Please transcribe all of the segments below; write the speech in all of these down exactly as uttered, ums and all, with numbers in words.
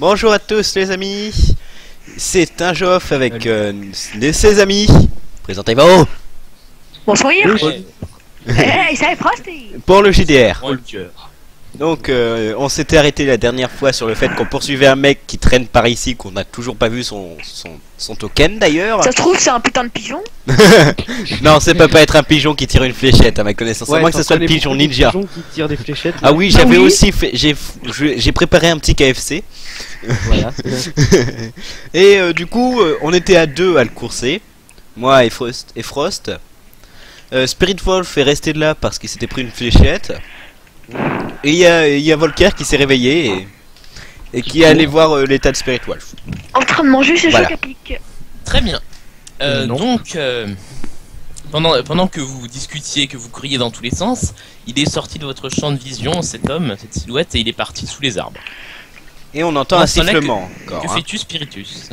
Bonjour à tous les amis, c'est un Joff avec euh, ses amis. Présentez-vous. Bonjour. Pour le J D R. Donc euh, on s'était arrêté la dernière fois sur le fait qu'on poursuivait un mec qui traîne par ici, qu'on n'a toujours pas vu son, son, son token d'ailleurs. Ça se trouve c'est un putain de pigeon. Non, ça peut pas être un pigeon qui tire une fléchette à ma connaissance, ouais, à moins que ce soit le pigeon ninja qui tire des fléchettes, là. Ah oui, j'avais ah, oui. aussi fait, j'ai préparé un petit K F C. Voilà. Et euh, du coup euh, on était à deux à le courser, moi et Frost, et Frost. Euh, Spirit Wolf est resté de là parce qu'il s'était pris une fléchette. Et il y, y a Volker qui s'est réveillé et, et qui est allé voir euh, l'état de Spirit Wolf. En train de manger chez voilà. Chocapic. Très bien. Euh, donc, euh, pendant, pendant que vous discutiez, que vous couriez dans tous les sens, il est sorti de votre champ de vision, cet homme, cette silhouette, et il est parti sous les arbres. Et on entend on un sifflement. Que, encore, que hein. fais-tu, Spiritus?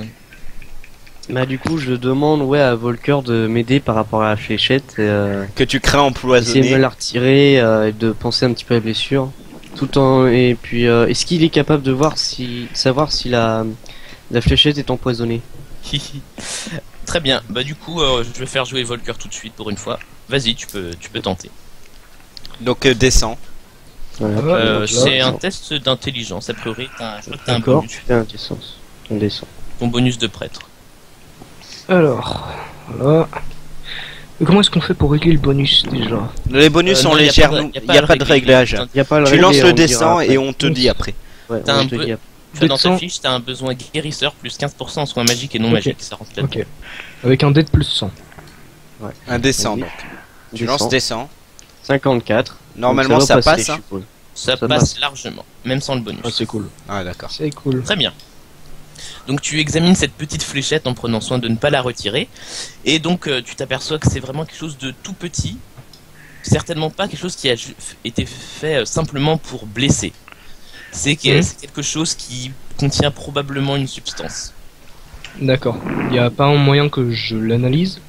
Bah du coup je demande ouais à Volker de m'aider par rapport à la fléchette euh, que tu crains empoisonner. Essayer de me la retirer euh, et de penser un petit peu à la blessure. Tout en et puis euh, est-ce qu'il est capable de voir si savoir si la la fléchette est empoisonnée? Très bien. Bah du coup euh, je vais faire jouer Volker tout de suite pour une fois. Vas-y, tu peux tu peux tenter. Donc euh, descends. Voilà. Euh, c'est un test d'intelligence a priori. D'accord. Intelligence. On descend. Ton bonus de prêtre. Alors, voilà. Comment est-ce qu'on fait pour régler le bonus déjà? Les bonus euh, sont légèrement. Il n'y a pas de réglage. Y a pas le tu réglé, lances le dessin et on te dit après. Ouais, as un te dit après. Dans ta fiche, tu as un besoin guérisseur plus quinze pour cent en soins magiques et non okay. magiques. Ça rentre okay. Avec un dé de plus cent. Ouais. Un dessin donc. Tu lances dessin. cinquante-quatre. Normalement ça, ça passe. Passer, hein. ça, ça passe largement, même sans le bonus. Ah, c'est cool. Ah, d'accord. C'est cool. Très bien. Donc tu examines cette petite fléchette en prenant soin de ne pas la retirer. Et donc euh, tu t'aperçois que c'est vraiment quelque chose de tout petit. Certainement pas quelque chose qui a été fait euh, simplement pour blesser. C'est que, mmh. quelque chose qui contient probablement une substance. D'accord. Il n'y a pas un moyen que je l'analyse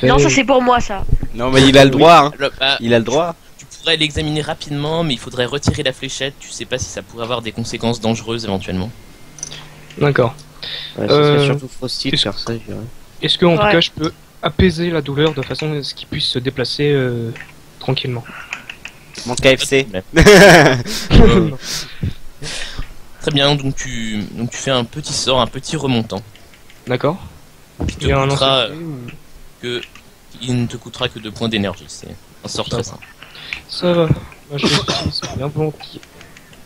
fait... Non, ça c'est pour moi ça. Non mais il a le droit hein. le, bah, Il a le droit tu, tu pourrais l'examiner rapidement mais il faudrait retirer la fléchette. Tu sais pas si ça pourrait avoir des conséquences dangereuses éventuellement. D'accord. Ouais, euh, Est-ce est que en ouais. tout cas je peux apaiser la douleur de façon à ce qu'il puisse se déplacer euh, tranquillement? Mon K F C. euh... Très bien, donc tu donc tu fais un petit sort, un petit remontant. D'accord. Qui te coûtera que il ne te coûtera que deux points d'énergie. C'est un sort très simple. Ça va. Moi, je... C'est bien planqué.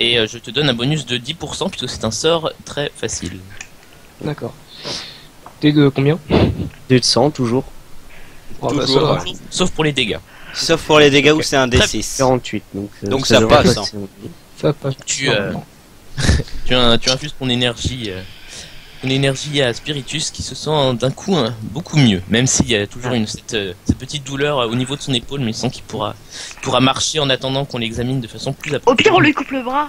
Et euh, je te donne un bonus de dix pour cent puisque c'est un sort très facile. D'accord. T'es de combien? T'es de cent toujours. Oh, toujours bah, ça, ouais. Sauf pour les dégâts. Sauf pour les dégâts okay. où c'est un D six. quarante-huit donc. Euh, donc ça, ça passe. Hein. Ça passe. Tu, euh, tu, un, tu infuses ton énergie, euh, ton énergie à Spiritus qui se sent d'un coup hein, beaucoup mieux. Même s'il y a toujours une cette, euh, cette petite douleur euh, au niveau de son épaule, mais il sent qu'il pourra, pourra marcher en attendant qu'on l'examine de façon plus approfondie. Au pire on lui coupe le bras.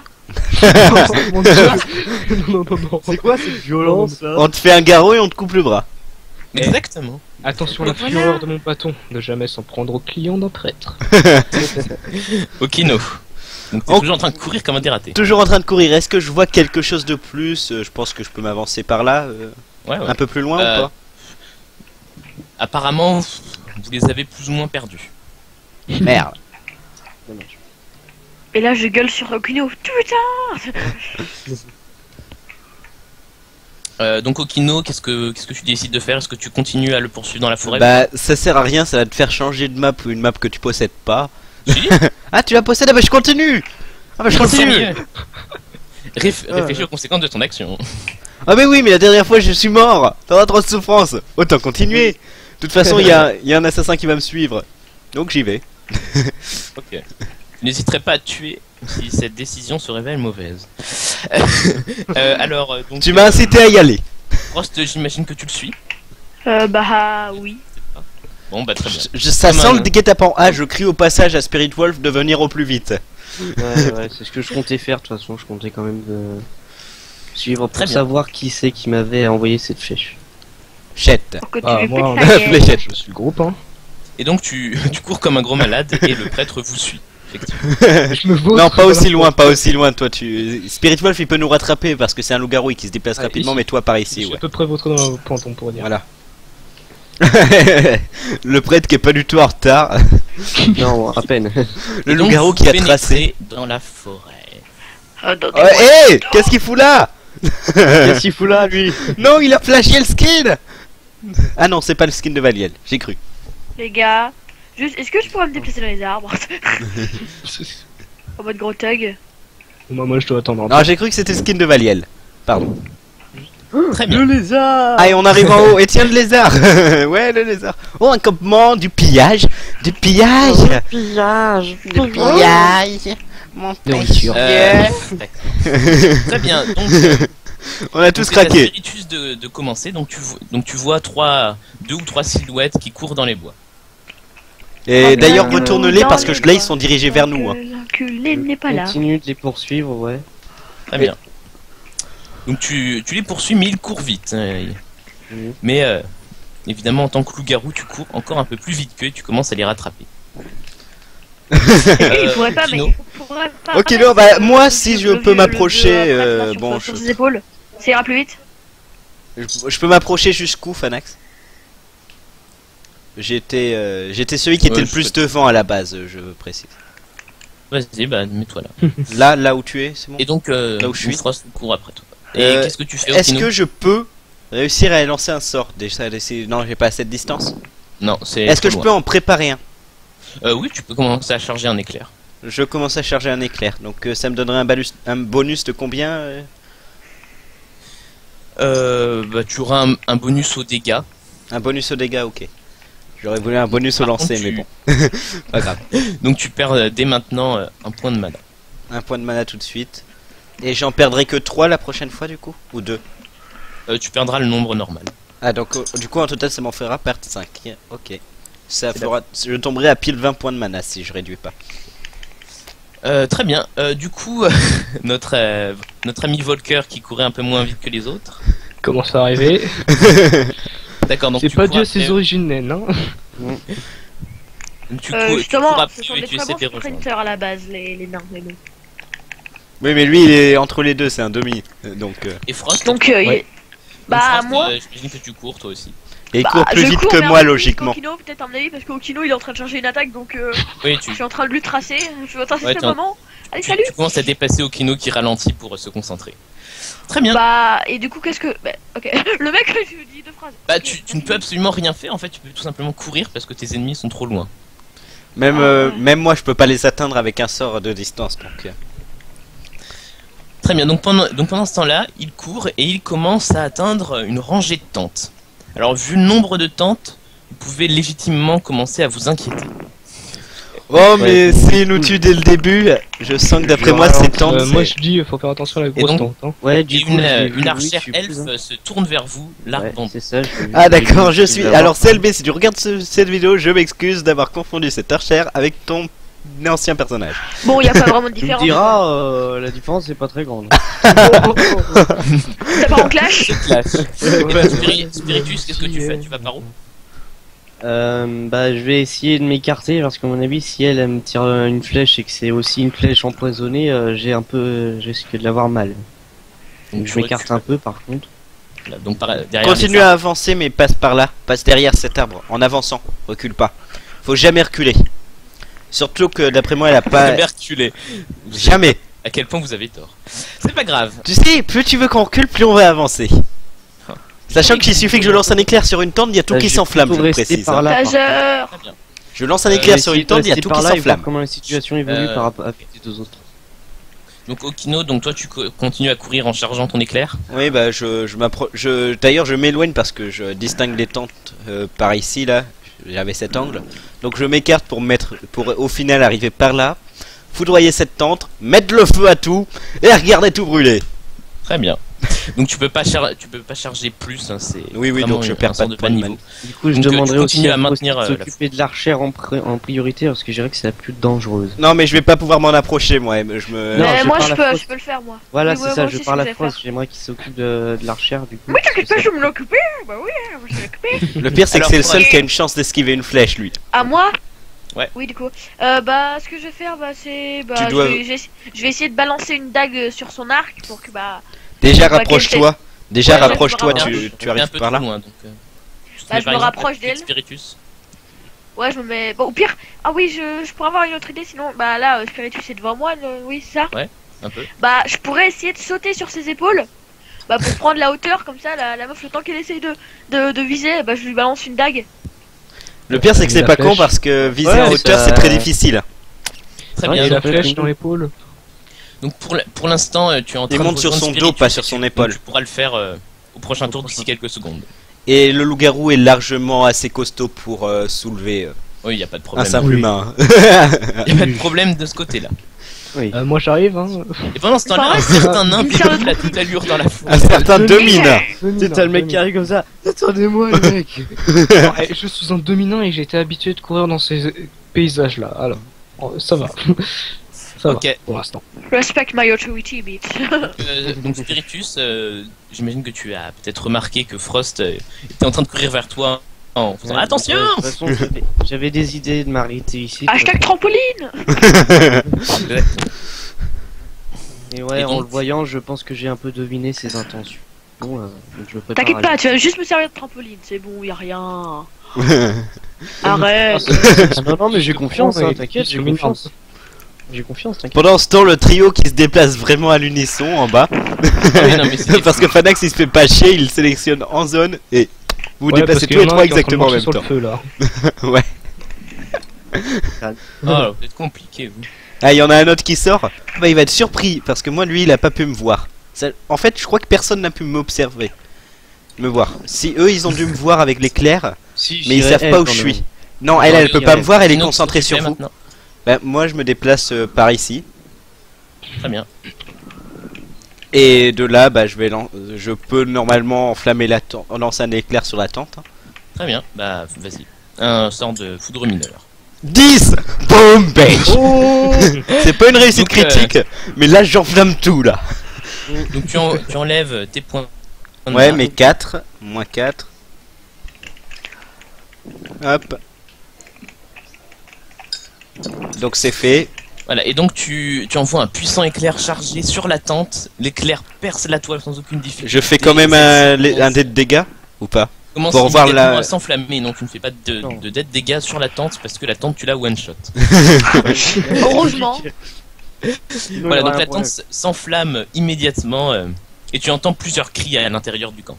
C'est quoi cette violence là? On te fait un garrot et on te coupe le bras. Exactement. Attention à la fureur voilà. de mon bâton, ne jamais s'en prendre au client d'un prêtre. Okino. Donc t'es en... toujours en train de courir comme un dératé. Toujours en train de courir, est-ce que je vois quelque chose de plus? Je pense que je peux m'avancer par là, euh... ouais, ouais. un peu plus loin euh... ou pas? Apparemment, vous les avez plus ou moins perdus. Merde. Et là, je gueule sur Okino. Putain. euh, Donc Okino, qu'est-ce que qu'est-ce que tu décides de faire? Est-ce que tu continues à le poursuivre dans la forêt? Bah, ça sert à rien. Ça va te faire changer de map ou une map que tu possèdes pas. Si. Ah, tu la possèdes. Ah bah je continue. Ah bah je continue. Réf ah. Réfléchis aux conséquences de ton action. Ah bah oui, mais la dernière fois, je suis mort. T'en as trop de souffrance. Autant continuer. De toute façon, il y a il y a un assassin qui va me suivre. Donc j'y vais. Ok. N'hésiterai pas à tuer si cette décision se révèle mauvaise. euh, alors, donc, tu m'as incité euh, à y aller. Frost, j'imagine que tu le suis. Euh, bah oui. Bon, bah très bien. Je, ça Comme sent un... le guet-apens. Ah, je crie au passage à Spirit Wolf de venir au plus vite. Ouais, ouais, c'est ce que je comptais faire. De toute façon, je comptais quand même de... suivre pour savoir qui c'est qui m'avait envoyé cette flèche. Chette. Ah, moi, je suis le groupe, hein. Et donc, tu, tu cours comme un gros malade et le prêtre vous suit. Je me non, pas aussi loin, pas aussi loin. Toi, tu. Spirit Wolf, il peut nous rattraper parce que c'est un loup-garou qui se déplace ah, rapidement, ici. Mais toi, par ici, ouais. À peu près votre dans le planton, pour dire. Voilà. Le prêtre qui est pas du tout en retard. Non, à peine. Le loup-garou qui a tracé dans la forêt. Ah, oh, hé hey, qu'est-ce qu'il fout là? Qu'est-ce qu'il fout là, lui? Non, il a flashé le skin. Ah non, c'est pas le skin de Valiel, j'ai cru. Les gars, juste, est-ce que je pourrais me déplacer dans les arbres? En mode gros thug. Non, moi je dois attendre. Non, j'ai cru que c'était le skin de Valiel. Pardon. Très bien. Le lézard. Allez, on arrive en haut. Et tiens, le lézard. Ouais, le lézard. Oh, un campement, du pillage. Du pillage. Du pillage. Du pillage. Mon père. Euh, Très bien. Donc, on a tous craqué. Spiritus de, de commencer. Donc tu, donc tu vois trois, deux ou trois silhouettes qui courent dans les bois. Et d'ailleurs, retourne-les parce que là, ils sont dirigés vers nous. Hein. L'enculé n'est pas là. Continue de les poursuivre, ouais. Très bien. Donc tu, tu les poursuis, mais ils courent vite. Mmh. Mais euh, évidemment, en tant que loup-garou, tu cours encore un peu plus vite qu'eux et tu commences à les rattraper. euh, il pourrait pas, Okino. Mais il pourrait pas. Ok, alors, bah, moi, si je peux m'approcher. Euh, bon, sur ses épaules, ça ira plus vite. Je, je peux m'approcher jusqu'où, Fanax? J'étais euh, j'étais celui qui ouais, était le plus devant à la base, je précise. Vas-y, bah, mets-toi là. Là, là où tu es, c'est bon. Et donc, euh, là où je suis, Frost court après toi. Et euh, qu'est-ce que tu fais? Est-ce que je peux réussir à lancer un sort? Déjà, non, j'ai pas assez de distance. Non, c'est. Est-ce que loin. Je peux en préparer un? Euh, oui, tu peux commencer à charger un éclair. Je commence à charger un éclair, donc euh, ça me donnerait un, balus, un bonus de combien? euh, euh, Bah, tu auras un, un bonus aux dégâts. Un bonus aux dégâts, ok. J'aurais voulu un bonus au lancer, tu... mais bon. Pas grave. Donc tu perds euh, dès maintenant euh, un point de mana. Un point de mana tout de suite. Et j'en perdrai que trois la prochaine fois du coup? Ou deux? euh, Tu perdras le nombre normal. Ah donc euh, du coup en total ça m'en fera perdre cinq. Ok. Ça fera... Je tomberai à pile vingt points de mana si je réduis pas. Euh, très bien. Euh, du coup, notre, euh, notre ami Volker qui courait un peu moins vite que les autres. Comment ça arriver? D'accord, donc c'est pas dû à ses origines naines, hein. Tu euh, justement, ce sont des très bons sprinteurs à la base, les, les nains, mais bon. Oui, mais lui, il est entre les deux, c'est un demi, donc... Euh... Et Frost, donc, euh, ouais. Bah, donc, Frost, moi... Euh, j'imagine que tu cours, toi aussi. Et il bah, court plus vite cours, que moi, logiquement. Okino, peut-être, à mon avis, parce qu'Okino, il est en train de chercher une attaque, donc... Euh, oui, tu... Je suis en train de lui tracer, je vais tracer ouais, ce moment. En... Allez, tu, salut. Tu commences à dépasser Okino qui ralentit pour euh, se concentrer. Très bien. Bah, et du coup, qu'est-ce que... Bah, ok, le mec, je lui dis deux phrases. Bah, okay. tu, tu ne peux absolument rien faire, en fait, tu peux tout simplement courir parce que tes ennemis sont trop loin. Même, ah. euh, même moi, je peux pas les atteindre avec un sort de distance, donc... Euh... Très bien, donc pendant, donc pendant ce temps-là, il court et il commence à atteindre une rangée de tentes. Alors, vu le nombre de tentes, vous pouvez légitimement commencer à vous inquiéter. Oh, mais ouais. S'il nous tue dès le début, je sens que d'après moi, ces tentes... Euh, moi, je dis, il faut faire attention à la grosse tente. Hein. Ouais, du coup, une, euh, une archère oui, elfe hein. se tourne vers vous, l'arc ouais, ça. Je... Ah, d'accord, je suis... Alors, C L B, si tu regardes ce, cette vidéo, je m'excuse d'avoir confondu cette archère avec ton... ancien personnage. Bon, il n'y a pas vraiment de différence. Tu me diras, euh, la différence n'est pas très grande. Ça part en clash. Spiritus, qu'est-ce que tu fais? Tu vas par où? Euh, bah, je vais essayer de m'écarter parce qu'à mon avis, si elle, elle me tire une flèche et que c'est aussi une flèche empoisonnée, euh, j'ai un peu, je risque de l'avoir mal. Donc, donc je m'écarte un peu, par contre. Là, donc, par, continue à avancer, mais passe par là, passe derrière cet arbre, en avançant, recule pas. Faut jamais reculer. Surtout que d'après moi elle a pas... Jamais reculé. Jamais. À quel point vous avez tort. C'est pas grave. Tu sais, plus tu veux qu'on recule, plus on va avancer. Oh. Sachant qu'il suffit que je lance un éclair sur une tente, il y a tout là, qui s'enflamme, je précise. Par là, hein. Par je lance un éclair euh, sur une tente, il y a tout qui s'enflamme. Comment la situation évolue euh... par rapport à les deux autres. Donc Okino, donc toi tu continues à courir en chargeant ton éclair? Oui, bah je, je m'approche... Je... D'ailleurs je m'éloigne parce que je distingue les tentes euh, par ici là. J'avais cet angle, donc je m'écarte pour mettre, pour au final arriver par là, foudroyer cette tente, mettre le feu à tout et regarder tout brûler. Très bien. Donc tu peux pas charger, tu peux pas charger plus. Hein, c'est oui oui donc je perds pas de niveau. Du coup je donc, demanderai aussi à maintenir euh, s'occuper de l'archère en, en priorité parce que je dirais que c'est la plus dangereuse. Non mais je vais pas pouvoir m'en approcher moi. Je me. Non, je moi je peux, je peux le faire moi. Voilà c'est ouais, ça. Je parle à France. J'aimerais qu'il s'occupe de, de l'archère du coup. Oui t'inquiète pas je vais me l'occuper. Bah oui je vais m'occuper. Le pire c'est que c'est le seul qui a une chance d'esquiver une flèche lui. À moi. Ouais. Oui, du coup. Euh, bah, ce que je vais faire, bah, c'est. Bah, dois... je, vais, je vais essayer de balancer une dague sur son arc pour que. Bah. Déjà, rapproche-toi. Déjà, rapproche-toi. Tu, tu arrives par là. Loin, donc, euh, bah, je me rapproche d'elle. Spiritus. Ouais, je me mets. Bon, au pire. Ah oui, je, je pourrais avoir une autre idée, sinon. Bah, là, euh, Spiritus est devant moi, euh, oui, c'est ça. Ouais, un peu. Bah, je pourrais essayer de sauter sur ses épaules. Bah, pour prendre la hauteur, comme ça, la, la meuf, le temps qu'elle essaye de, de, de viser, bah, je lui balance une dague. Le pire, c'est que c'est pas con parce que viser en hauteur, c'est très difficile. Très bien, la flèche dans l'épaule. Donc pour l'instant, tu es en train de monter sur son dos, pas sur son épaule. Tu pourras le faire au prochain tour d'ici quelques secondes. Et le loup-garou est largement assez costaud pour soulever. Oui, y a pas de problème. Un simple humain. Y a pas de problème de ce côté-là. Oui. Euh, moi j'arrive hein. Et pendant ce temps-là, un certain nain pilote à toute allure dans la foule. Un certain dominant. T'as le mec qui arrive comme ça. Attendez-moi le mec. Non, je suis un dominant et j'étais habitué de courir dans ces paysages-là. Alors, ça va. Ça okay. va pour l'instant. Respect my authority, bitch. euh, donc Spiritus, euh, j'imagine que tu as peut-être remarqué que Frost euh, était en train de courir vers toi. En faisant ouais, attention! De toute j'avais des idées de m'arrêter ici. Hashtag trampoline! Et ouais, et en le voyant, je pense que j'ai un peu deviné ses intentions. Bon, euh, t'inquiète pas, tu vas juste me servir de trampoline, c'est bon, y'a rien. Arrête! Non, non, mais j'ai confiance, hein, t'inquiète, j'ai confiance. J'ai confiance, t'inquiète. Pendant ce temps, le trio qui se déplace vraiment à l'unisson en bas. Ouais, non, mais parce que Fanax il se fait pas chier, il sélectionne en zone et. Vous ouais, déplacez tous les trois exactement en même temps. Feu, là. Ouais. Ah, oh, c'est compliqué. Vous. Ah, il y en a un autre qui sort. Bah, il va être surpris parce que moi, lui, il a pas pu me voir. Ça... En fait, je crois que personne n'a pu m'observer, me voir. Si eux, ils ont dû me voir avec l'éclair, si, mais ils savent pas où je suis. Non, non, elle, elle oui, peut oui, pas oui, me voir. Elle non, est concentrée sur vous. Maintenant. Bah, moi, je me déplace euh, par ici. Très bien. Et de là, bah, je, vais je peux normalement enflammer la tente, lancer un éclair sur la tente. Très bien, bah vas-y. Un sort de foudre mineur. dix. Boom, bitch. Oh. C'est pas une réussite donc, critique, euh... mais là j'enflamme tout là. Donc tu, en tu enlèves tes points. Ouais, mais quatre, moins quatre. Hop. Donc c'est fait. Voilà, et donc tu, tu envoies un puissant éclair chargé sur la tente, l'éclair perce la toile sans aucune difficulté. Je fais quand même un, un dé de dégâts, ou pas? Comment pour voir la... s'enflammer, non, tu ne fais pas de, de dé de dégâts sur la tente, parce que la tente tu l'as one shot. Heureusement. Voilà, donc la tente s'enflamme immédiatement, euh, et tu entends plusieurs cris à l'intérieur du camp.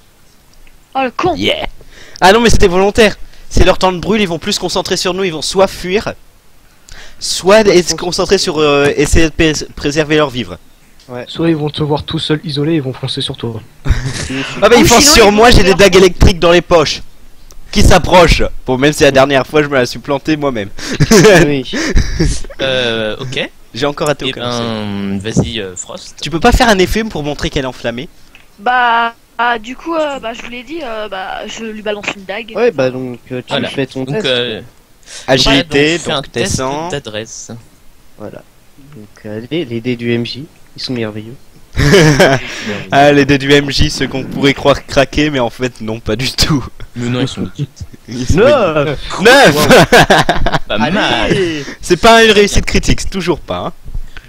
Oh le con yeah. Ah non mais c'était volontaire. C'est leur tente brûle, ils vont plus se concentrer sur nous, ils vont soit fuir... Soit se concentrer sur euh, essayer de préserver leurs vivres. Ouais. Soit ils vont te voir tout seul isolé et vont foncer sur toi. Ah bah ils foncent sur moi, j'ai des dagues électriques dans les poches. Qui s'approche? Bon, même si la dernière fois je me la suis planté moi-même. Oui. euh, ok. J'ai encore raté au cas. Ben, vas-y euh, Frost. Tu peux pas faire un effet pour montrer qu'elle est enflammée? Bah... Ah du coup, euh, bah, je vous l'ai dit, euh, bah, je lui balance une dague. Ouais bah donc euh, tu voilà. fais ton donc, test. Euh... Agilité, voilà, donc, donc descend. D'adresse. Voilà. Donc euh, les, les dés du M J, ils sont merveilleux. Ah les dés du M J, ceux qu'on pourrait croire craquer, mais en fait non, pas du tout. Mais non, ils sont neuf. neuf. Pas mal. C'est pas une réussite critique, toujours pas. Hein.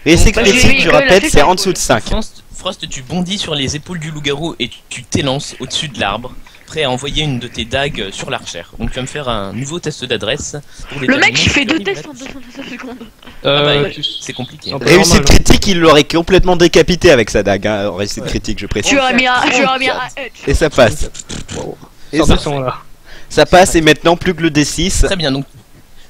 Réussite donc, critique, je rappelle, c'est en dessous de cinq. Frost, Frost, tu bondis sur les épaules du loup-garou et tu t'élances au-dessus de l'arbre. Prêt à envoyer une de tes dagues sur l'archère. Donc tu vas me faire un nouveau test d'adresse. Le mec il fait deux tests en deux cents secondes. Euh, ah bah, c'est compliqué. Réussite critique, il l'aurait complètement décapité avec sa dague. Hein. Réussite ouais. critique, je précise. Tu as mis un, tu as mis un edge. Et ça passe. Wow. Et ça, là. ça passe et maintenant plus que le D six. Très bien, donc,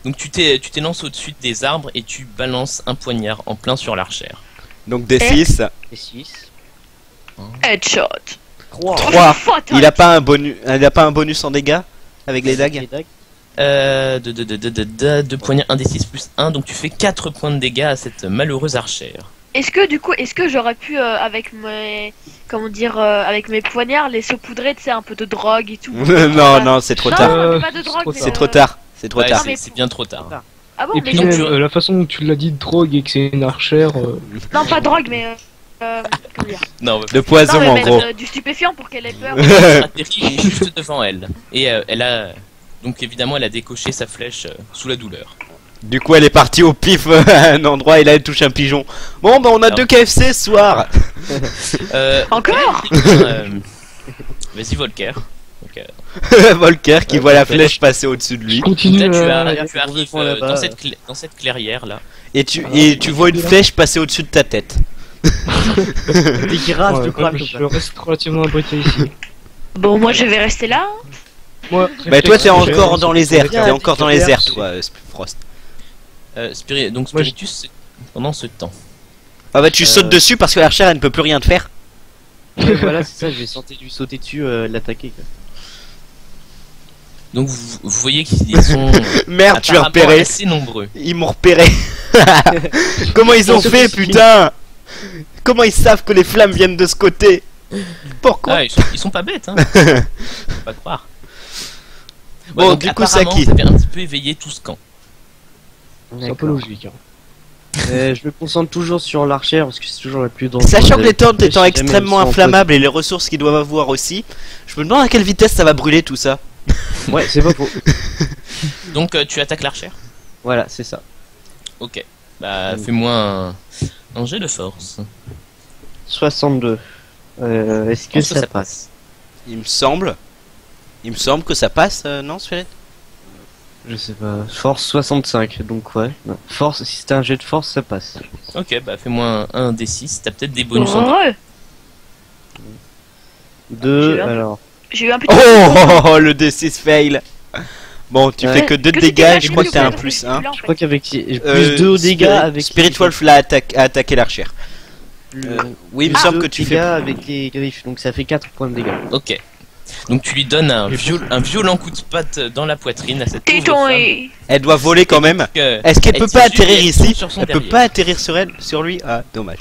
donc tu t'élances au-dessus des arbres et tu balances un poignard en plein sur l'archère. Donc D six. D six. Headshot. trois. Il a pas un bonus, il a pas un bonus en dégâts avec les dagues. Euh de de de de de deux poignards un d six plus un, donc tu fais quatre points de dégâts à cette malheureuse archère. Est-ce que du coup, est-ce que j'aurais pu euh, avec mes comment dire euh, avec mes poignards les saupoudrer, tu sais, un peu de drogue et tout. Non non, c'est trop tard. Non, pas de drogue, c'est trop tard. C'est trop tard. C'est bien trop tard. Ah bon, et puis la façon dont tu l'as dit, drogue, et que c'est une archère. Non, pas drogue mais Euh, non, de poison non, en gros. Euh, du stupéfiant pour qu'elle ait peur. Elle atterrit juste devant elle. Et euh, elle a donc évidemment elle a décoché sa flèche euh, sous la douleur. Du coup elle est partie au pif à un endroit et là elle touche un pigeon. Bon bah on a deux K F C ce soir. euh, Encore euh, Vas-y Volker. Okay. Volker qui euh, voit la flèche passer au-dessus de lui. Continue, là, tu, euh, as, tu arrives euh, dans, cette dans cette clairière là. Et tu, et ah, tu vois une flèche passer au-dessus de ta tête. Des grâces ouais, de quoi, je, je reste relativement abrité ici. Bon moi je vais rester là. Moi, bah toi t'es encore dans les airs, t'es encore dans les airs toi, Frost. Euh, Spiri donc Spiritus ouais, je... pendant ce temps. Ah bah tu euh... sautes dessus parce que la l'archère elle ne peut plus rien te faire. Ouais, voilà c'est ça, j'ai senti lui sauter dessus, euh, l'attaquer. Donc vous, vous voyez qu'ils sont merde tu as repéré assez nombreux. Ils m'ont repéré. Comment ils ont fait putain. Comment ils savent que les flammes viennent de ce côté? Pourquoi ah, ils, sont, ils sont pas bêtes hein. Faut pas croire. Ouais, bon donc, du coup ça qui ça fait un petit peu éveiller tout ce camp. C'est un peu logique. Hein. euh, je me concentre toujours sur l'archère parce que c'est toujours la plus dangereuse. Sachant que les tentes étant extrêmement inflammables et les ressources qu'ils doivent avoir aussi, je me demande à quelle vitesse ça va brûler tout ça. Ouais, c'est pas faux. Donc euh, tu attaques l'archère? Voilà, c'est ça. Ok, bah fais-moi un... un jet de force. soixante-deux. Euh, Est-ce que ça, ça passe, passe Il me semble. Il me semble que ça passe, euh, non, Spirit? Je sais pas, force soixante-cinq, donc ouais. Non. Force, si c'est un jet de force, ça passe. Ok, bah fais-moi un, un D six, t'as peut-être des bonus. Oh, ouais. Deux, ah, eu alors. J'ai eu un petit. Oh, oh, oh, le D six fail. Bon, tu ouais. fais que deux que dégâts, dégâts, je crois que t'as un plus un. Je crois qu'avec plus euh, deux dégâts avec. Spirit Wolf l'a attaqué, a attaqué l'archère. Euh, oui, il me semble que tu fais. Avec les griffes, donc ça fait quatre points de dégâts. Ok. Donc tu lui donnes un, viol un violent coup de patte dans la poitrine à cette pauvre femme. Elle doit voler quand même. Est-ce qu'elle peut pas atterrir ici? Elle peut pas atterrir sur elle, sur lui? Ah, dommage.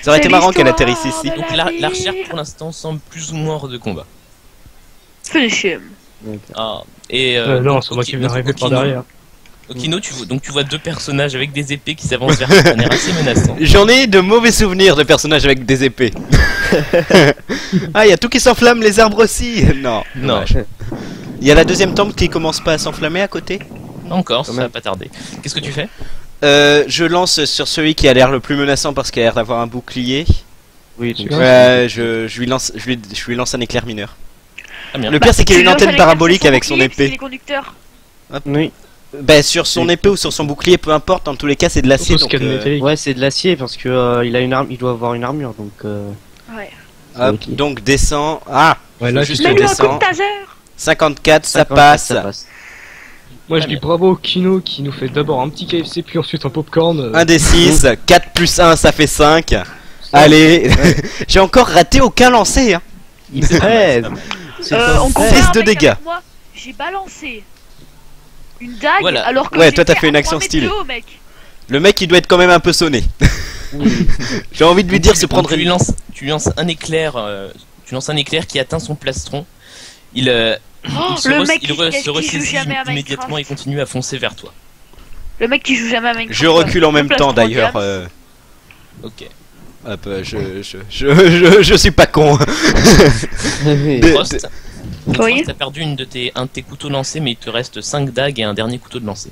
Ça aurait été marrant qu'elle atterrisse ici. Donc l'archère pour l'instant semble plus ou moins hors de combat. Finish him. Ah, et euh, non, c'est moi qui viens arriver par derrière. Okino, tu vois, donc tu vois deux personnages avec des épées qui s'avancent vers toi, un air assez menaçant. J'en ai de mauvais souvenirs de personnages avec des épées. Ah, il y a tout qui s'enflamme, les arbres aussi. Non, non. Il y a la deuxième temple qui commence pas à s'enflammer à côté. Encore, ça va pas tarder. Qu'est-ce que tu fais? euh, Je lance sur celui qui a l'air le plus menaçant parce qu'il a l'air d'avoir un bouclier. Oui, donc, euh, je, je, lui lance, je, lui, je lui lance un éclair mineur. Ah, le pire, bah, c'est qu'il a une antenne parabolique avec son épée. Oui. Bah sur son épée ou sur son bouclier, peu importe, en tous les cas c'est de l'acier. Euh... Ouais c'est de l'acier parce que euh, il a une arme, il doit avoir une armure donc. Euh... Ouais. Hop, okay. Donc descend. Ah. Ouais là juste descend. cinquante-quatre, cinquante-quatre ça, passe. ça passe. Moi ah, je dis bien. Bravo Kino qui nous fait d'abord un petit K F C puis ensuite un popcorn. Euh... un des six, quatre plus un ça fait cinq. Allez, ouais. J'ai encore raté aucun lancer. Hein. Il fait. Euh, on compte de dégâts. J'ai balancé. Une dague voilà. Alors que ouais, toi t'as fait une action stylée. Mec. Le mec il doit être quand même un peu sonné. J'ai envie de lui dire se prendre. Tu lui lances, tu lances un éclair, euh, tu lances un éclair qui atteint son plastron. Il, euh, oh, il se, re il re se ressaisit immédiatement et continue à foncer vers toi. Le mec qui joue jamais à Minecraft. Je recule en même temps d'ailleurs. Euh... Ok. Hop, euh, je, je, je, je, je suis pas con. Frost, oui. T'as perdu une de tes, un de tes couteaux lancés, mais il te reste cinq dagues et un dernier couteau de lancer.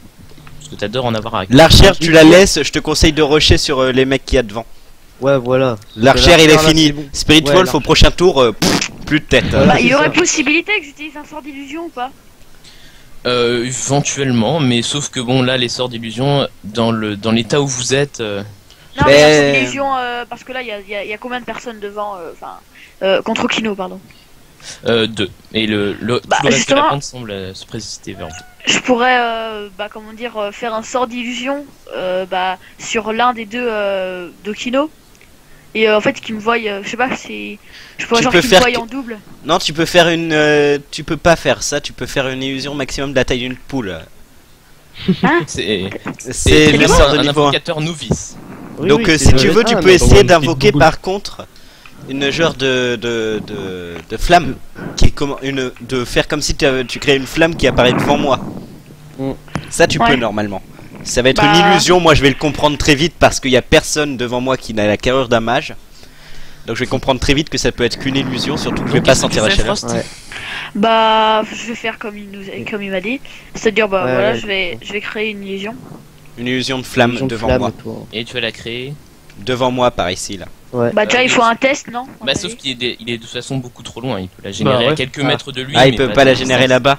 Parce que t'adores en avoir avec. L'archère, tu la laisses, je te conseille de rusher sur euh, les mecs qu'il y a devant. Ouais, voilà. L'archère, il est fini. Bon. Spirit ouais, Wolf, au prochain tour, euh, pff, plus de tête. Il bah, y aurait possibilité que j'utilise un sort d'illusion ou pas? Euh, éventuellement, mais sauf que bon, là, les sorts d'illusion, dans l'état dans où vous êtes. Euh... Non, mais, mais un sort d'illusion, euh, parce que là, il y, y, y a combien de personnes devant. Enfin, euh, euh, contre Okino, pardon. Euh, deux. Et le, le, bah, tout le reste de la bande semble euh, se précipiter vers vous. Je pourrais, euh, bah, comment dire, euh, faire un sort d'illusion euh, bah, sur l'un des deux euh, d'Okino. Et euh, en fait, qu'ils me voient, euh, je sais pas si. Je pourrais tu genre qu'ils me voient en double. Non, tu peux faire une. Euh, tu peux pas faire ça, tu peux faire une illusion maximum de la taille d'une poule. Hein? C'est le sort de un niveau invocateur novice. Oui, donc, oui, euh, si tu veux, ah, tu peux essayer d'invoquer par contre. Une genre de, de, de, de flamme qui est comme une de faire comme si tu, tu créais une flamme qui apparaît devant moi. Ça tu ouais. peux normalement. Ça va être bah... une illusion. Moi je vais le comprendre très vite parce qu'il n'y a personne devant moi qui n'a la carrure d'un mage. Donc je vais comprendre très vite que ça peut être qu'une illusion, surtout que je vais pas sentir la chaleur. Ouais. Bah, je vais faire comme il, nous... comme il m'a dit, c'est-à-dire bah ouais, voilà, ouais, je vais, je vais créer une illusion. Une illusion de flamme illusion devant de flamme, moi. Toi. Et tu vas la créer devant moi par ici là. Ouais. Bah déjà euh, il faut un test non? Bah sauf qu'il est, des... il est de toute façon beaucoup trop loin, il peut la générer bah, ouais. à quelques ah. mètres de lui. Ah il mais peut pas, pas la générer là-bas.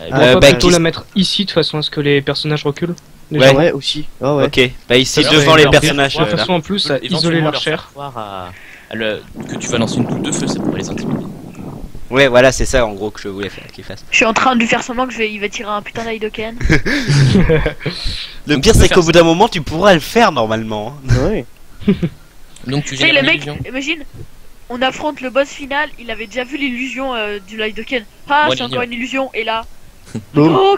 Ah, euh, on peut bah, plutôt la mettre ici de façon à ce que les personnages reculent. Déjà. Ouais. ouais aussi. Oh, ouais. Ok. Bah ici alors, devant ouais, les personnages. De toute façon en plus ça isoler leur chair. À... À le... Que tu vas lancer une boule de feu, ça pourrait les intimider. Ouais voilà c'est ça en gros que je voulais faire qu'il fasse. Je suis en train de lui faire semblant que je vais... il va tirer un putain d'Aidoken. Le pire c'est qu'au bout d'un moment tu pourras le faire normalement. Ouais. Donc tu sais le mec, imagine, on affronte le boss final, il avait déjà vu l'illusion euh, du Lidoken. Ah, bon, c'est encore une illusion, et là. Oh,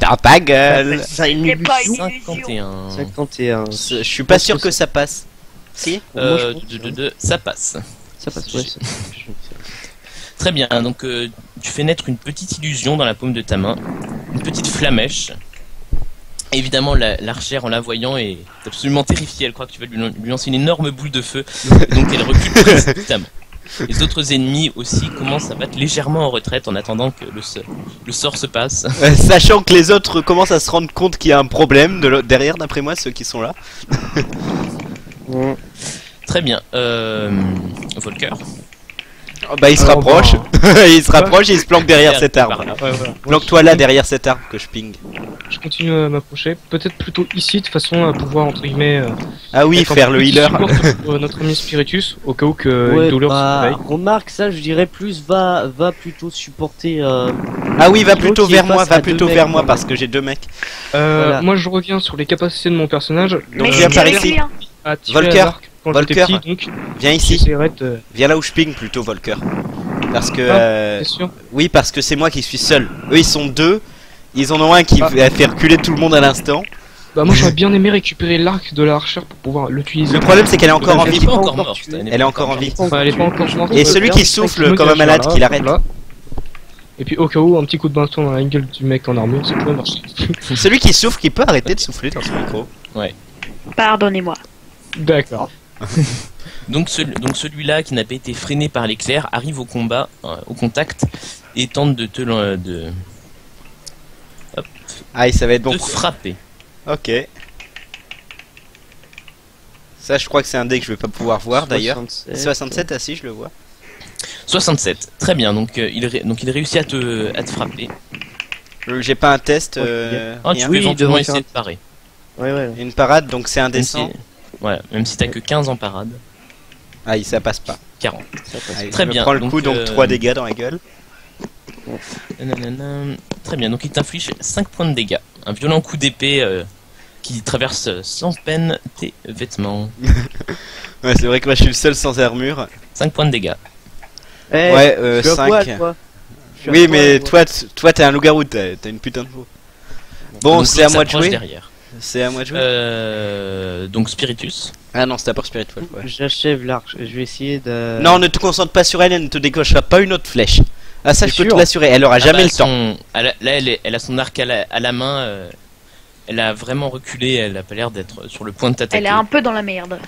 dans ta gueule. C'est une illusion. cinquante et un. cinquante et un. Je suis pas sûr que ça passe. Si euh, moi, de, de, de, ça passe. Ça passe, ouais. Ça. Très bien, donc euh, tu fais naître une petite illusion dans la paume de ta main, une petite flamèche. Évidemment, la, l'archère en la voyant est absolument terrifiée. Elle croit que tu vas lui, lui lancer une énorme boule de feu, donc elle recule précipitamment. Les autres ennemis aussi commencent à battre légèrement en retraite en attendant que le, se, le sort se passe. Euh, sachant que les autres commencent à se rendre compte qu'il y a un problème de derrière, d'après moi, ceux qui sont là. Ouais. Très bien, euh, Volker. Oh bah il se rapproche, il se rapproche et il se planque derrière cet arbre. Ouais, voilà. Planque-toi là derrière cet arbre que je ping. Je continue à m'approcher, peut-être plutôt ici de façon à pouvoir entre guillemets. Euh, ah oui, faire le healer. Pour notre ami Spiritus au cas où que ouais, une douleur bah, se réveille. Remarque ça, je dirais plus va va plutôt supporter. Euh, ah oui, va plutôt vers moi, va plutôt vers mecs, moi parce que j'ai deux mecs. Euh, voilà. Moi je reviens sur les capacités de mon personnage. Donc viens euh, par ici. Volker. Volker, petit, viens ici, de... viens là où je ping plutôt Volker, parce que, ah, euh... oui parce que c'est moi qui suis seul, eux ils sont deux, ils en ont un qui ah. a fait reculer tout le monde à l'instant. Bah moi j'aurais bien aimé récupérer l'arc de la archère pour pouvoir l'utiliser. Le problème c'est qu'elle est encore en vie, elle est encore en vie, et celui qui souffle comme un malade qui l'arrête. Et puis au cas où un petit coup de bâton dans la gueule du mec en armure, ça pourrait marcher. Celui qui souffle qui peut arrêter de souffler dans son micro. Ouais. Pardonnez-moi. D'accord. donc, ce, donc celui-là qui n'a pas été freiné par l'éclair arrive au combat, euh, au contact et tente de te euh, de... Hop. Ah, et ça va être bon. De frapper. Ok. Ça, je crois que c'est un dé que je vais pas pouvoir voir d'ailleurs. soixante-sept, ah si, je le vois. soixante-sept. Très bien. Donc euh, il ré... donc il réussit à te à te frapper. J'ai pas un test. Euh, oh, tu peux oui, éventuellement essayer de parer. Ouais, ouais, ouais. Une parade, donc c'est indécent. Ouais, même si t'as que quinze en parade. Ah, ça passe pas. quarante. Ça passe. Allez, très bien. Prends le coup, donc, euh... donc trois dégâts dans la gueule. Nanana. Très bien, donc il t'inflige cinq points de dégâts. Un violent coup d'épée euh, qui traverse sans peine tes vêtements. Ouais, c'est vrai que moi je suis le seul sans armure. cinq points de dégâts. Hey, ouais, euh, cinq. Poil, toi. Oui, mais poil, toi, toi t'es un loup-garou, t'as une putain de peau. Bon, c'est à moi de jouer. Derrière. C'est à moi de jouer. Euh, donc Spiritus. Ah non, c'était pas Spirit Wolf. Ouais. J'achève l'arche. Je vais essayer de. Non, ne te concentre pas sur elle. Elle ne te décochera pas une autre flèche. Ah ça, je peux te l'assurer. Elle aura ah jamais bah, le son... temps. Elle a, là, elle, est, elle a son arc à la, à la main. Euh, elle a vraiment reculé. Elle a pas l'air d'être sur le point de t'attaquer. Elle est un peu dans la merde.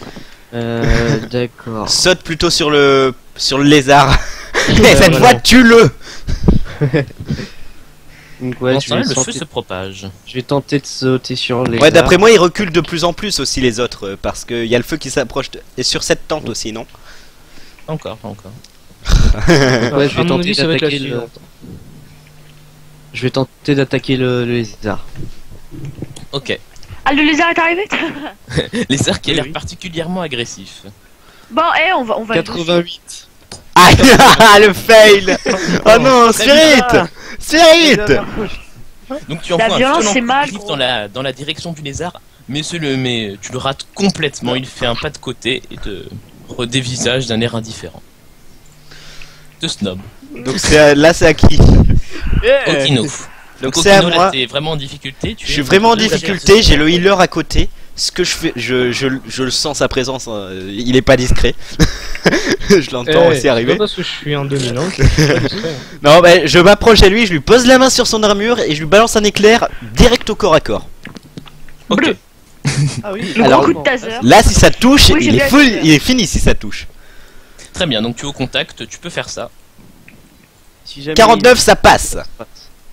Euh, D'accord. Saute plutôt sur le sur le lézard. Et euh, cette fois, tue-le. Donc ouais, je vais le feu se propage. Je vais tenter de sauter sur les. Ouais, d'après moi, ils reculent de plus en plus aussi les autres parce qu'il y a le feu qui s'approche de... et sur cette tente aussi, non? Encore, pas encore. Ouais, je vais tenter d'attaquer le. Je vais tenter d'attaquer le lézard. Ok. Ah, le lézard est arrivé. Lézard qui a l'air particulièrement agressif. Bon, eh, on va, on va. quatre-vingt-huit. Ah, le fail. Oh non, Spirit. Spirit. Donc tu envoies un violent coup dans la dans la direction du lézard, mais c'est le mais tu le rates complètement. Il fait un pas de côté et te redévisage d'un air indifférent. Te snob. Donc c'est là c'est à qui? Yeah. Okino. Donc c'est à moi. T'es vraiment en difficulté. Tu je suis vraiment en difficulté. J'ai le healer à côté. Ce que je fais, je, je, je le sens sa présence, hein. Il est pas discret. Je l'entends eh, aussi arriver. Parce que je suis en dominant. Non, bah, je m'approche à lui, je lui pose la main sur son armure et je lui balance un éclair direct au corps à corps. Ok. Bleu. Ah oui. Alors, coup de taser. Là, si ça touche, oui, il, est full, il est fini si ça touche. Très bien, donc tu es au contact, tu peux faire ça. Si jamais quarante-neuf, il... ça passe.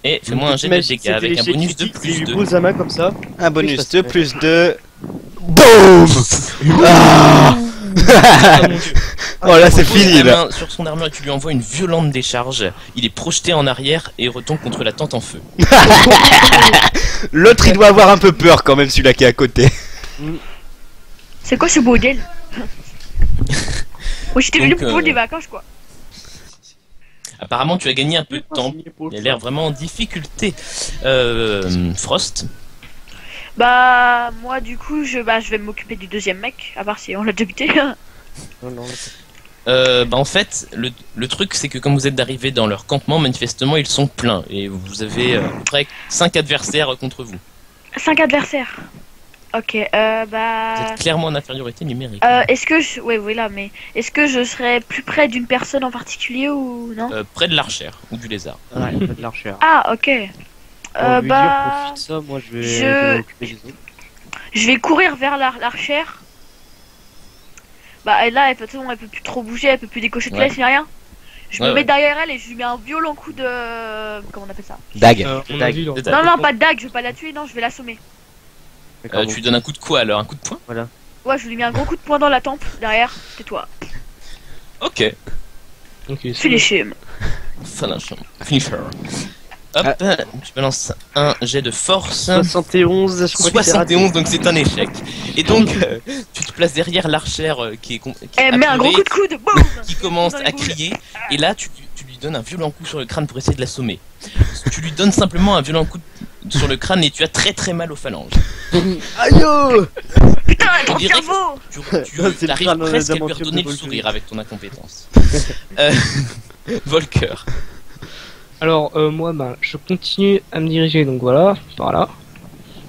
Et fais-moi un jet de dégâts avec un bonus de plus deux. Comme ça. Un bonus de plus deux. BOOM. Ah oh là c'est fini là. Sur son armure, tu lui envoies une violente décharge. Il est projeté en arrière et retombe contre la tente en feu. L'autre il doit avoir un peu peur quand même, celui-là qui est à côté. C'est quoi ce bordel? Moi j'étais venu pour des vacances quoi. Apparemment tu as gagné un peu de temps. Il a l'air vraiment en difficulté. Euh, Frost. Bah moi du coup je bah je vais m'occuper du deuxième mec, à part si on l'a déjà buté. Non, non, euh, bah en fait le, le truc c'est que comme vous êtes arrivés dans leur campement, manifestement ils sont pleins et vous avez euh, à peu près cinq adversaires contre vous. cinq adversaires. Ok, euh, bah. Vous êtes clairement en infériorité numérique. Euh, est-ce que je, ouais, voilà, mais est-ce que je serais plus près d'une personne en particulier ou non? euh, Près de l'archère ou du lézard. Ah, ouais, près de l'archère. Ah, ok. Euh, bah, dire, ça, moi, je, vais... Je... je vais je vais courir vers l'archère. Bah elle, là, elle peut, elle peut plus trop bouger, elle peut plus décocher de ouais. Laisse ni rien. Je ouais, me ouais. mets derrière elle et je lui mets un violent coup de comment on appelle ça? Dague. Euh, dague. Non non pas de dague, je vais pas la tuer, non, je vais l'assommer. Euh, tu lui donnes un coup de quoi alors? Un coup de poing? Voilà. Ouais, je lui mets un gros coup de poing dans la tempe derrière. Tais-toi. Ok. Ok. Fais les chimes. Finisher. Hop, ah. Je balance un jet de force. soixante et onze, je crois soixante et onze, donc c'est un échec. Et donc, euh, tu te places derrière l'archère euh, qui est. Qui eh, est met un gros coup de coude, boum. Qui commence à crier. Et là, tu, tu lui donnes un violent coup sur le crâne pour essayer de l'assommer. Tu lui donnes simplement un violent coup de, sur le crâne et tu as très très mal aux phalanges. Aïe oh. Putain, trop cerveau. Tu, tu, tu, tu arrives presque à lui redonner le sourire avec ton incompétence. euh, Volker. Alors euh, moi bah, je continue à me diriger donc voilà par là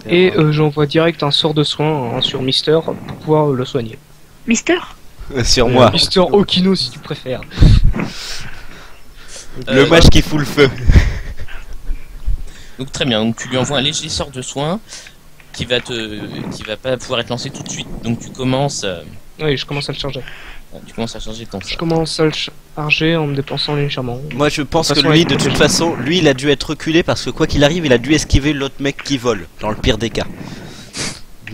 et euh, j'envoie direct un sort de soin hein, sur Mister pour pouvoir euh, le soigner. Mister euh, Sur euh, moi. Mister Okino si tu préfères. Le euh, match bah... qui fout le feu. Donc très bien, donc tu lui envoies un léger sort de soin qui va te, qui va pas pouvoir être lancé tout de suite. Donc tu commences. Euh... Oui, je commence à le charger. Tu commences à changer ton. Je commence à le charger en me dépensant légèrement. Moi je pense que lui de toute façon, lui il a dû être reculé parce que quoi qu'il arrive il a dû esquiver l'autre mec qui vole, dans le pire des cas.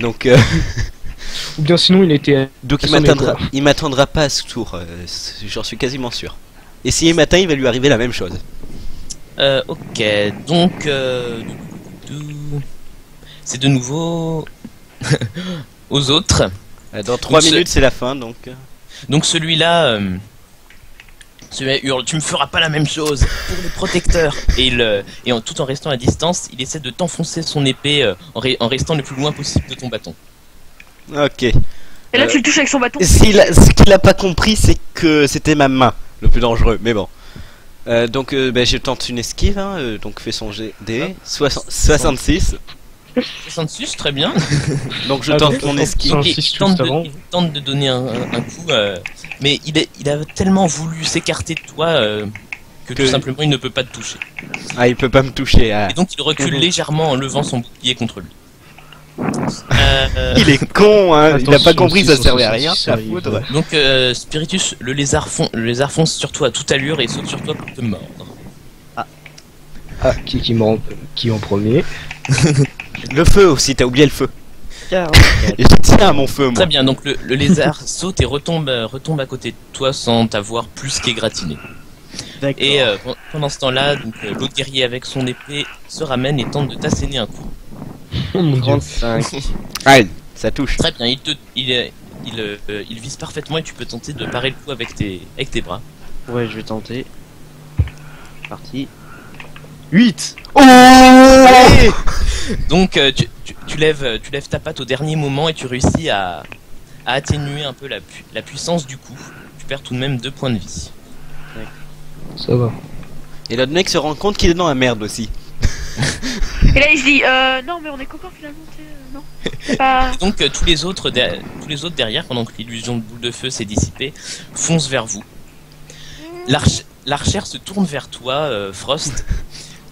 Donc euh... Ou bien sinon il était... Donc il m'attendra, il m'attendra pas à ce tour, euh, j'en suis quasiment sûr. Et si il m'atteint il va lui arriver la même chose. Euh ok, donc... Euh... C'est de nouveau... aux autres. Dans trois donc, minutes c'est la fin donc... Donc celui-là, euh, celui-là hurle, tu me feras pas la même chose pour le protecteur. Et, il, et en, tout en restant à distance, il essaie de t'enfoncer son épée euh, en, re en restant le plus loin possible de ton bâton. Ok. Et là euh, tu le touches avec son bâton. Ce qu'il a pas compris c'est que c'était ma main le plus dangereux, mais bon. Euh, donc euh, bah, je tente une esquive, hein, euh, donc fais son G D, soixante-six. soixante-six, très bien. Donc je tente mon esquive. Il tente de, il tente de donner un, un, un coup, euh, mais il, est, il a tellement voulu s'écarter de toi euh, que, que tout simplement il ne peut pas te toucher. Ah, il peut pas me toucher. Ah. Et donc il recule légèrement en levant son bouclier contre lui. Euh, euh... Il est con, hein. Il n'a pas compris que ça servait à rien. Donc euh, Spiritus, le lézard, fon le lézard fonce sur toi à toute allure et saute sur toi pour te mordre. Ah, ah qui, qui, en, qui en premier? Le feu aussi, t'as oublié le feu. Yeah, okay. Je tiens à mon feu, moi. Très bien, donc le, le lézard saute et retombe, retombe à côté de toi sans t'avoir plus qu'égratigné. Et euh, pendant ce temps-là, euh, l'autre guerrier avec son épée se ramène et tente de t'asséner un coup. trente-cinq. Aïe, ça touche. Très bien, il, te, il, il, il, euh, il vise parfaitement et tu peux tenter de parer le coup avec tes, avec tes bras. Ouais, je vais tenter. Parti. huit. Oh allez. Donc euh, tu, tu, tu, lèves, tu lèves ta patte au dernier moment et tu réussis à, à atténuer un peu la, pu la puissance du coup. Tu perds tout de même deux points de vie. Ouais. Ça va. Et l'autre mec se rend compte qu'il est dans la merde aussi. Et là il se dit euh, non mais on est copains finalement, euh, non pas... Donc euh, tous, les autres tous les autres derrière, pendant que l'illusion de boule de feu s'est dissipée, foncent vers vous. L'archère se tourne vers toi, euh, Frost.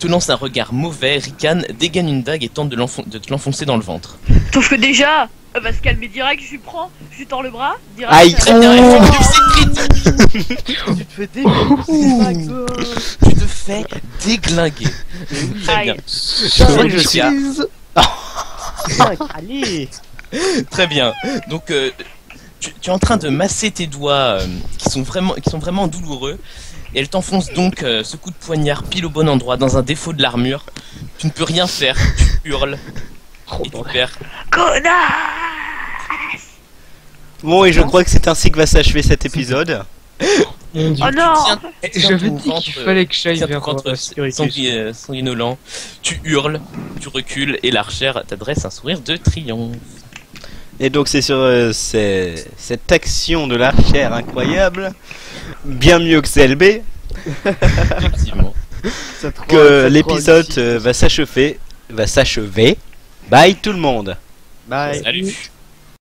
Te lance un regard mauvais, ricane, dégaine une dague et tente de, de te l'enfoncer dans le ventre. Sauf que déjà, Elle va se calmer direct, je lui prends, je lui tends le bras, direct. Aïe, très bien, tu te fais déglinguer. Tu te fais déglinguer. Aïe, je suis là. Allez. Très bien, donc euh, tu, tu es en train de masser tes doigts euh, qui, sont vraiment, qui sont vraiment douloureux. Et elle t'enfonce donc euh, ce coup de poignard pile au bon endroit, dans un défaut de l'armure. Tu ne peux rien faire, tu hurles. Et tu perds. Connasse. Bon, et je crois que c'est ainsi que va s'achever cet épisode. Mon Dieu. Oh non, j'avais dit qu'il fallait que j'aille vers contre sanguinolent. Tu hurles, tu recules et l'archère t'adresse un sourire de triomphe. Et donc c'est sur euh, cette action de l'archère incroyable, bien mieux que C L B, effectivement, que l'épisode euh, va s'achever, va s'achever. Bye tout le monde. Bye. Salut.